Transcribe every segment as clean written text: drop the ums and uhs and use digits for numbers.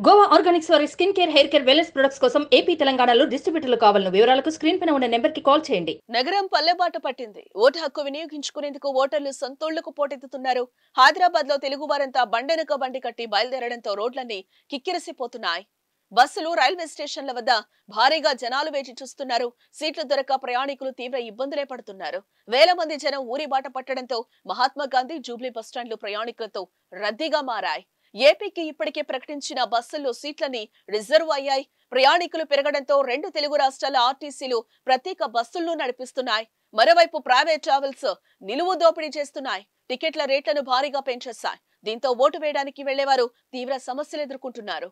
Goa Organics for skin care, hair care, wellness products kosam AP Telangana lo distributor lu kavalanu vivaralu screen paina unna number ki call cheyandi. Nagaram pallebata pattindi. Otu hakku viniyoginchukuneeduko otarlu santollaku potettunnaru. Hyderabad lo Telugu varanta bandenuka bandi katti bayilderadamto roadlanni kikkirasipotunnayi. Bussulu railway station la vada bhariga janalu vechi chustunnaru. Seatlu doraka prayanikulu teevra ibbandule padutunnaru. Vela mandi janam uri bata pattadamto Mahatma Gandhi Jubilee bus stand lo prayanikulatho raddiga maarayi. ఏపీకి ఇప్పటికే ప్రకటించిన బస్సుల్లో సీట్లని reserve అయ్యాయి. ప్రయాణికులు పెరగడంతో రెండు తెలుగు రాష్ట్రాల ఆర్టీసీలు ప్రతిక బస్సుల్లో నడిపిస్తున్నాయి. మరోవైపు ప్రైవేట్ ట్రావెల్స్ నిలువు దోపిడీ చేస్తున్నాయి. టికెట్ల రేట్లను భారీగా పెంచేశాయి. దీంతో ఓటు వేయడానికి వెళ్లేవారు తీవ్ర సమస్యలు ఎదుర్కొంటున్నారు.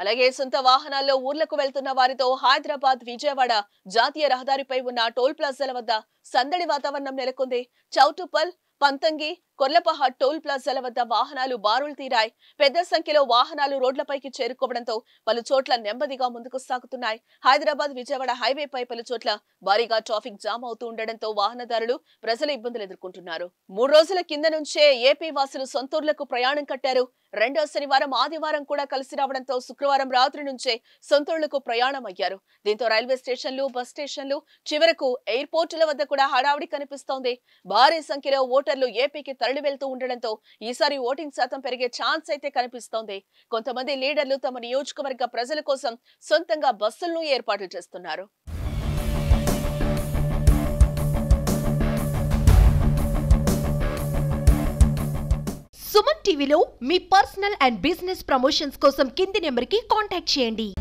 అలాగే సొంత వాహనాల్లో ఊర్లకు వెళ్తున్న వారితో హైదరాబాద్ విజయవాడ జాతీయ రహదారిపై ఉన్న టోల్ ప్లాజాల వద్ద సందడి వాతావరణం నెలకొంది. చౌటుపల్ పంతంగి కొర్లపహాడ్ టోల్ ప్లాజాల వద్ద వాహనాలు బారులు తీరాయి. పెద్ద సంఖ్యలో వాహనాలు రోడ్లపైకి చేరుకోవడంతో పలు చోట్ల నెమ్మదిగా ముందుకు సాగుతున్నాయి. హైదరాబాద్ విజయవాడ హైవేపై పలు చోట్ల భారీగా ట్రాఫిక్ జామ్ అవుతూ ఉండడంతో వాహనదారులు ప్రజలు ఇబ్బందులు ఎదుర్కొంటున్నారు. 3 రోజుల కింద నుంచే ఏపీ వాసులు సొంతూర్లకు ప్రయాణం కట్టారు. రెండో శనివారం ఆదివారం కూడా కలిసి రావడంతో శుక్రవారం రాత్రి నుంచే సొంతూళ్లకు ప్రయాణం అయ్యారు. దీంతో రైల్వే స్టేషన్లు, బస్ స్టేషన్లు, చివరకు ఎయిర్పోర్టుల వద్ద కూడా హడావుడి కనిపిస్తోంది. భారీ సంఖ్యలో ఓటర్లు ఏపీకి తరలి వెళ్తూ ఉండడంతో ఈసారి ఓటింగ్ శాతం పెరిగే ఛాన్స్ అయితే కనిపిస్తోంది. కొంతమంది లీడర్లు తమ నియోజకవర్గ ప్రజల కోసం సొంతంగా బస్సులను ఏర్పాటు చేస్తున్నారు. సుమన్ టీవీలో మీ పర్సనల్ అండ్ బిజినెస్ ప్రమోషన్స్ కోసం కింది నెంబర్కి కాంటాక్ట్ చేయండి.